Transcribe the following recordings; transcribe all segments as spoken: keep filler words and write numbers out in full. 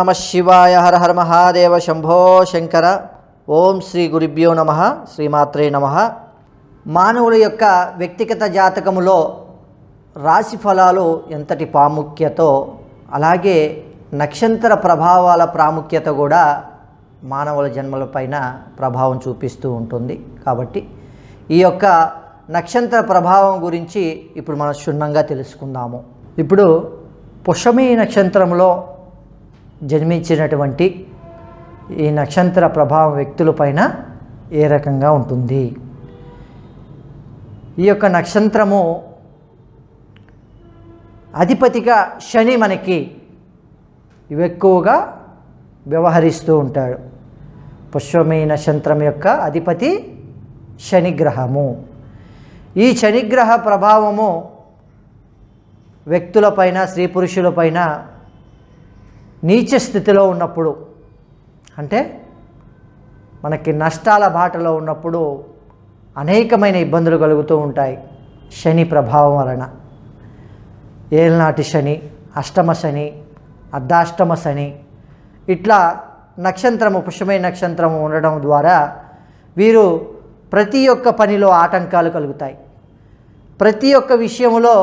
नमः शिवाय। हर हर महादेव शंभो शंकर। ओम श्री गुरुभ्यो नमः। श्रीमात्रे नमः। మానవుల యొక్క వ్యక్తిగత జాతకములో రాశి ఫలాలు ఎంతటి ప్రాముఖ్యతో అలాగే నక్షత్ర ప్రభావాల ప్రాముఖ్యత కూడా మానవుల జన్మలపైన ప్రభావం చూపిస్తూ ఉంటుంది. కాబట్టి ఈ యొక్క నక్షత్ర ప్రభావం గురించి ఇప్పుడు మనం క్షుణ్ణంగా తెలుసుకుందాము. ఇప్పుడు పుష్యమి నక్షత్రంలో జన్మించినటువంటి ఈ నక్షత్ర ప్రభావం వ్యక్తులపైన ఏ రకంగా ఉంటుంది? ఈ యొక్క నక్షత్రము అధిపతిగా శని మనకి ఎక్కువగా వ్యవహరిస్తూ ఉంటాడు. పుష్యమి నక్షత్రం యొక్క అధిపతి శనిగ్రహము. ఈ శనిగ్రహ ప్రభావము వ్యక్తులపైన స్త్రీ పురుషులపైన నీచ స్థితిలో ఉన్నప్పుడు, అంటే మనకి నష్టాల బాటలో ఉన్నప్పుడు అనేకమైన ఇబ్బందులు కలుగుతూ ఉంటాయి శని ప్రభావం వలన. ఏలనాటి శని, అష్టమ శని, అర్ధాష్టమ శని, ఇట్లా నక్షత్రము పుష్యమి నక్షత్రము ఉండడం ద్వారా వీరు ప్రతి ఒక్క పనిలో ఆటంకాలు కలుగుతాయి, ప్రతి ఒక్క విషయంలో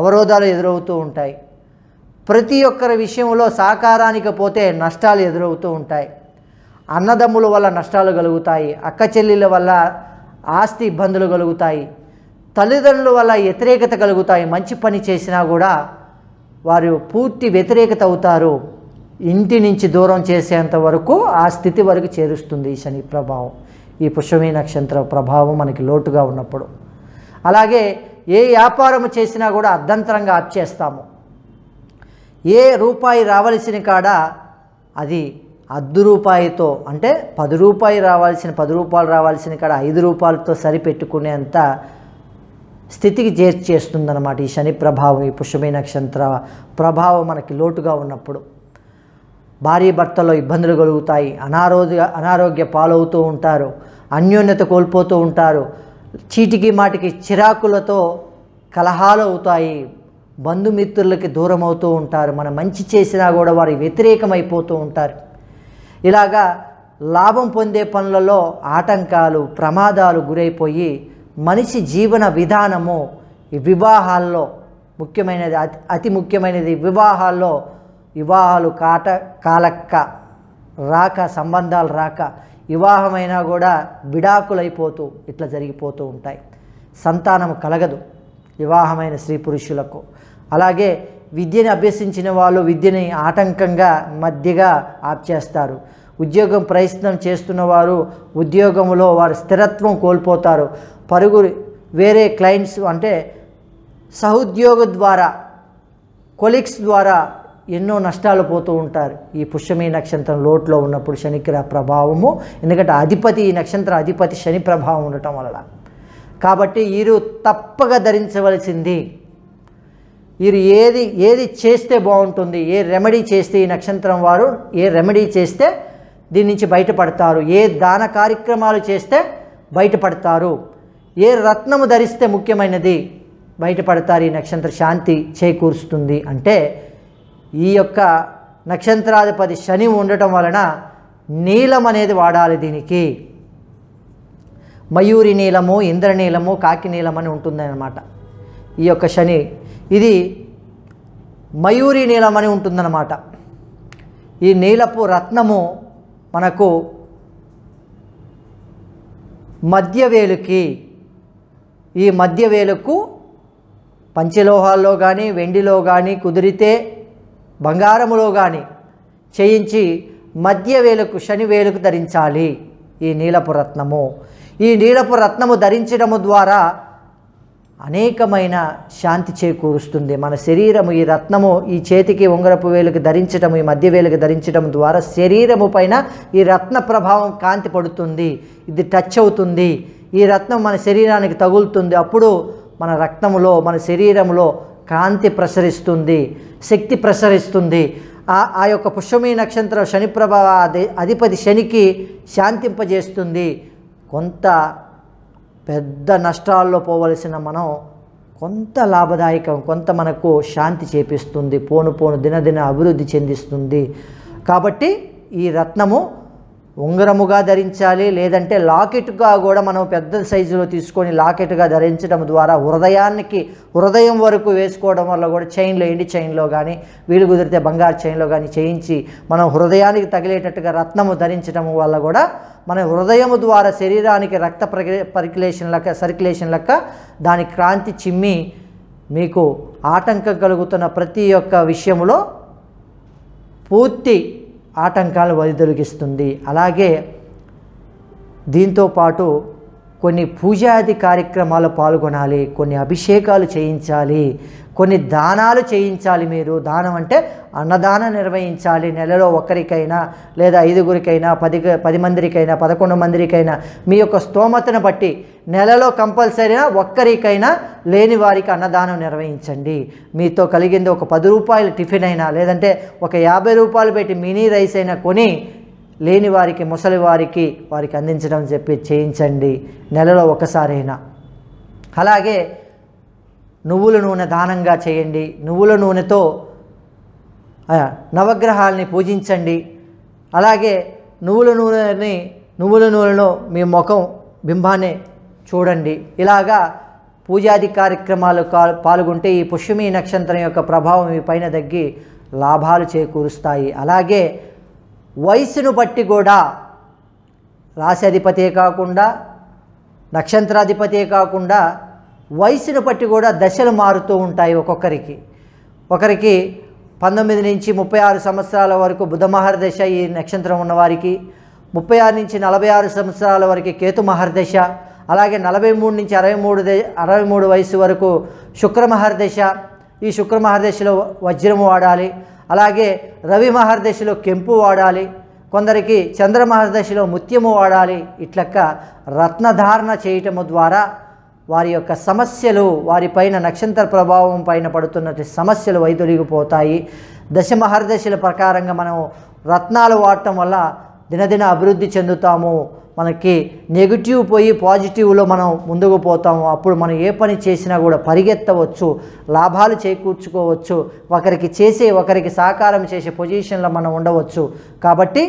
అవరోధాలు ఎదురవుతూ ఉంటాయి, ప్రతి ఒక్కరి విషయంలో సహకారానికి పోతే నష్టాలు ఎదురవుతూ ఉంటాయి, అన్నదమ్ముల వల్ల నష్టాలు కలుగుతాయి, అక్క చెల్లెల వల్ల ఆస్తి ఇబ్బందులు కలుగుతాయి, తల్లిదండ్రుల వల్ల వ్యతిరేకత కలుగుతాయి. మంచి పని చేసినా కూడా వారు పూర్తి వ్యతిరేకత అవుతారు, ఇంటి నుంచి దూరం చేసేంత వరకు ఆ స్థితి వరకు చేరుస్తుంది ఈ శని ప్రభావం. ఈ పుష్యమి నక్షత్ర ప్రభావం మనకి లోటుగా ఉన్నప్పుడు అలాగే ఏ వ్యాపారం చేసినా కూడా అర్ధంతరంగా ఆపేస్తాము. ఏ రూపాయి రావాల్సిన కాడ అది అద్దు రూపాయితో, అంటే పది రూపాయి రావాల్సిన పది రూపాయలు రావాల్సిన కాడ ఐదు రూపాయలతో సరిపెట్టుకునేంత స్థితికి చేర్చేస్తుందన్నమాట ఈ శని ప్రభావం. ఈ పుష్యమి నక్షత్ర ప్రభావం మనకి లోటుగా ఉన్నప్పుడు భార్య భర్తలో ఇబ్బందులు కలుగుతాయి, అనారోగ్య అనారోగ్య పాలవుతూ ఉంటారు, అన్యోన్యత కోల్పోతూ ఉంటారు, చీటికి మాటికి చిరాకులతో కలహాలు అవుతాయి, బంధుమిత్రులకి దూరం అవుతూ ఉంటారు, మనం మంచి చేసినా కూడా వారికి వ్యతిరేకమైపోతూ ఉంటారు. ఇలాగా లాభం పొందే పనులలో ఆటంకాలు ప్రమాదాలు గురైపోయి మనిషి జీవన విధానము, వివాహాల్లో ముఖ్యమైనది అతి అతి ముఖ్యమైనది వివాహాల్లో వివాహాలు కాట కాలక్క రాక, సంబంధాలు రాక, వివాహమైనా కూడా విడాకులైపోతూ ఇట్లా జరిగిపోతూ ఉంటాయి. సంతానం కలగదు వివాహమైన స్త్రీ పురుషులకు. అలాగే విద్యను అభ్యసించిన వాళ్ళు విద్యని ఆటంకంగా మధ్యగా ఆపేస్తారు. ఉద్యోగం ప్రయత్నం చేస్తున్నవారు ఉద్యోగంలో వారు స్థిరత్వం కోల్పోతారు. పరుగు వేరే క్లయింట్స్ అంటే సహోద్యోగ ద్వారా కొలీగ్స్ ద్వారా ఎన్నో నష్టాలు పోతూ ఉంటారు ఈ పుష్యమి నక్షత్రం లోటులో ఉన్నప్పుడు శనిగ్రహ ప్రభావము. ఎందుకంటే అధిపతి ఈ నక్షత్ర అధిపతి శని ప్రభావం ఉండటం వలన కాబట్టి వీరు తప్పగా ధరించవలసింది, వీరు ఏది ఏది చేస్తే బాగుంటుంది, ఏ రెమెడీ చేస్తే ఈ నక్షత్రం వారు ఏ రెమెడీ చేస్తే దీని నుంచి బయటపడతారు, ఏ దాన కార్యక్రమాలు చేస్తే బయటపడతారు, ఏ రత్నము ధరిస్తే ముఖ్యమైనది బయటపడతారు, ఈ నక్షత్ర శాంతి చేకూరుస్తుంది. అంటే ఈ యొక్క నక్షత్రాధిపతి శని ఉండటం వలన నీలం అనేది వాడాలి. దీనికి మయూరి నీలము, ఇంద్రనీలము, కాకి నీలం అని ఉంటుందన్నమాట ఈ యొక్క శని. ఇది మయూరి నీలం అని ఉంటుందన్నమాట. ఈ నీలపు రత్నము మనకు మధ్యవేలుకి, ఈ మధ్యవేలుకు పంచలోహాల్లో కానీ వెండిలో కానీ కుదిరితే బంగారములో కానీ చేయించి మధ్యవేలుకు శనివేలుకు ధరించాలి ఈ నీలపు రత్నము. ఈ నీలపు రత్నము ధరించడము ద్వారా అనేకమైన శాంతి చేకూరుస్తుంది మన శరీరము. ఈ రత్నము ఈ చేతికి ఉంగరపు వేలుకి ధరించడం, ఈ మధ్య వేలుకి ధరించడం ద్వారా శరీరము పైన ఈ రత్న ప్రభావం కాంతి పడుతుంది, ఇది టచ్ అవుతుంది, ఈ రత్నం మన శరీరానికి తగులుతుంది. అప్పుడు మన రక్తములో మన శరీరంలో కాంతి ప్రసరిస్తుంది, శక్తి ప్రసరిస్తుంది. ఆ ఆ యొక్క పుష్యమి నక్షత్ర శని ప్రభావ అధిపతి శనికి శాంతింపజేస్తుంది. కొంత పెద్ద నష్టాల్లో పోవలసిన మనం కొంత లాభదాయకం, కొంత మనకు శాంతి చేపిస్తుంది, పోను పోను దినదిన అభివృద్ధి చెందిస్తుంది. काबट्टी ई रत्नमु ఉంగరముగా ధరించాలి లేదంటే లాకెట్ గా కూడా మనం పెద్ద సైజులో తీసుకొని లాకెట్ గా ధరించడం ద్వారా హృదయానికి హృదయం వరకు వేసుకోవడం వల్ల కూడా చైన్ లేండి చైన్ లో గాని వీలు కుదిరితే బంగారు చైన్ లో గాని చేయించి మనం హృదయానికి తగిలేటట్టుగా రత్నము ధరించడం వల్ల కూడా మన హృదయము ద్వారా శరీరానికి రక్త పరిక్లేషన్ లక సర్క్యులేషన్ లక దాని క్రాంతి చిమ్మి మీకు ఆటంకం కలుగుతున్న ప్రతి ఒక్క విషయములో పూర్తి ఆటంకాలను వదిలిదొలగిస్తుంది। అలాగే దీంతో పాటు కొన్ని పూజాది కార్యక్రమాలు పాల్గొనాలి, కొన్ని అభిషేకాలు చేయించాలి, కొన్ని దానాలు చేయించాలి। మీరు దానం అంటే అన్నదానం నిర్వహించాలి। నెలలో ఒకరికైనా లేదా ఐదుగురికైనా పది పది మందిరికైనా పదకొండు మందిరికైనా మీ యొక్క స్తోమతను బట్టి నెలలో కంపల్సరీగా ఒక్కరికైనా లేని వారికి అన్నదానం నిర్వహించండి। మీతో కలిగింది ఒక పది రూపాయల టిఫిన్ అయినా లేదంటే ఒక యాభై రూపాయలు పెట్టి మినీ రైస్ అయినా కొని లేని వారికి ముసలి వారికి వారికి అందించడం చెప్పి చేయించండి నెలలో ఒకసారైనా। అలాగే నువ్వుల నూనె దానంగా చేయండి। నువ్వుల నూనెతో నవగ్రహాలని పూజించండి। అలాగే నువ్వుల నూనెని నువ్వుల నూనెలో మీ ముఖం బింబాన్ని చూడండి। ఇలాగా పూజాది కార్యక్రమాలు పాల్గొంటే ఈ పుష్యమి నక్షత్రం యొక్క ప్రభావం మీ పైన తగ్గి లాభాలు చేకూరుస్తాయి। అలాగే వయసును బట్టి కూడా రాశి అధిపతే కాకుండా నక్షత్రాధిపతే కాకుండా వయసును బట్టి కూడా దశలు మారుతూ ఉంటాయి। ఒక్కొక్కరికి ఒకరికి పంతొమ్మిది నుంచి ముప్పై ఆరు సంవత్సరాల వరకు బుధమహర్దశ ఈ నక్షత్రం ఉన్నవారికి, ముప్పై ఆరు నుంచి నలభై ఆరు సంవత్సరాల వరకు కేతు మహర్దశ, అలాగే నలభై మూడు నుంచి అరవై మూడు అరవై మూడు వయసు వరకు శుక్రమహర్దశ, ఈ శుక్రమహర్దశలో వజ్రము వాడాలి। అలాగే రవి మహర్దశలో కెంపు వాడాలి, కొందరికి చంద్రమహర్దశలో ముత్యము వాడాలి। ఇట్లక్క రత్నధారణ చేయటము ద్వారా వారి యొక్క సమస్యలు వారిపైన నక్షత్ర ప్రభావం పైన పడుతున్నటువంటి సమస్యలు వైదొలిగిపోతాయి। దశమహర్దశల ప్రకారంగా మనం రత్నాలు వాడటం వల్ల దినదిన అభివృద్ధి చెందుతాము। మనకి నెగిటివ్ పోయి పాజిటివ్లో మనం ముందుకు పోతాము। అప్పుడు మనం ఏ పని చేసినా కూడా పరిగెత్తవచ్చు, లాభాలు చేకూర్చుకోవచ్చు, ఒకరికి చేసే ఒకరికి సహకారం చేసే పొజిషన్లో మనం ఉండవచ్చు। కాబట్టి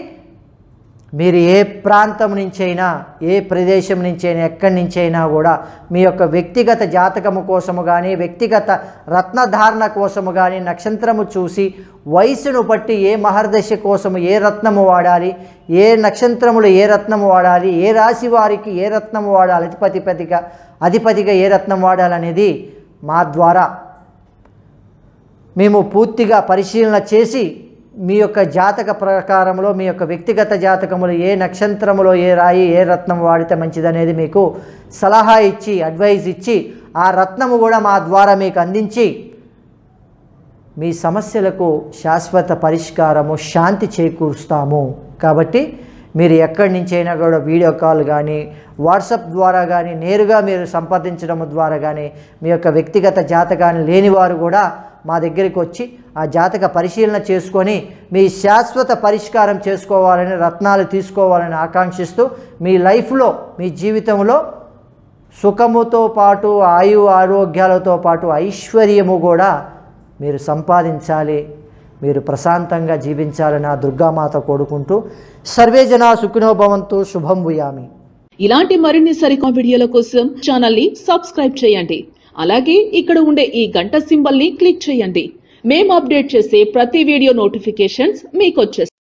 మీరు ఏ ప్రాంతం నుంచైనా ఏ ప్రదేశం నుంచైనా ఎక్కడి నుంచైనా కూడా మీ యొక్క వ్యక్తిగత జాతకము కోసము కానీ వ్యక్తిగత రత్నధారణ కోసము కానీ నక్షత్రము చూసి వయసును బట్టి ఏ మహర్దశ కోసము ఏ రత్నము వాడాలి, ఏ నక్షత్రములు ఏ రత్నము వాడాలి, ఏ రాశి వారికి ఏ రత్నము వాడాలి, అధిపతిపతిగా అధిపతిగా ఏ రత్నం వాడాలనేది మా ద్వారా మేము పూర్తిగా పరిశీలన చేసి మీ యొక్క జాతక ప్రకారంలో మీ యొక్క వ్యక్తిగత జాతకములో ఏ నక్షత్రములో ఏ రాయి ఏ రత్నం వాడితే మంచిదనేది మీకు సలహా ఇచ్చి అడ్వైజ్ ఇచ్చి ఆ రత్నము కూడా మా ద్వారా మీకు అందించి మీ సమస్యలకు శాశ్వత పరిష్కారము శాంతి చేకూరుస్తాము। కాబట్టి మీరు ఎక్కడి నుంచైనా కూడా వీడియో కాల్ కానీ వాట్సాప్ ద్వారా కానీ నేరుగా మీరు సంప్రదించడం ద్వారా కానీ మీ యొక్క వ్యక్తిగత జాతకాన్ని లేనివారు కూడా మా దగ్గరికి వచ్చి ఆ జాతక పరిశీలన చేసుకొని మీ శాశ్వత పరిష్కారం చేసుకోవాలని రత్నాలు తీసుకోవాలని ఆకాంక్షిస్తూ మీ లైఫ్లో మీ జీవితంలో సుఖముతో పాటు ఆయు ఆరోగ్యాలతో పాటు ఐశ్వర్యము కూడా మీరు సంపాదించాలి, మీరు ప్రశాంతంగా జీవించాలని ఆ దుర్గామాత కోరుకుంటూ సర్వేజన సుఖినో భవంతు శుభం భూయామి। ఇలాంటి మరిన్ని సరికొత్త వీడియోల కోసం ఛానల్ ని సబ్స్క్రైబ్ చేయండి। అలాగే ఇక్కడ ఉండే ఈ గంట సింబల్ ని క్లిక్ చేయండి। మేము అప్డేట్ చేసే ప్రతి వీడియో నోటిఫికేషన్స్ మీకు వచ్చేస్తాయి।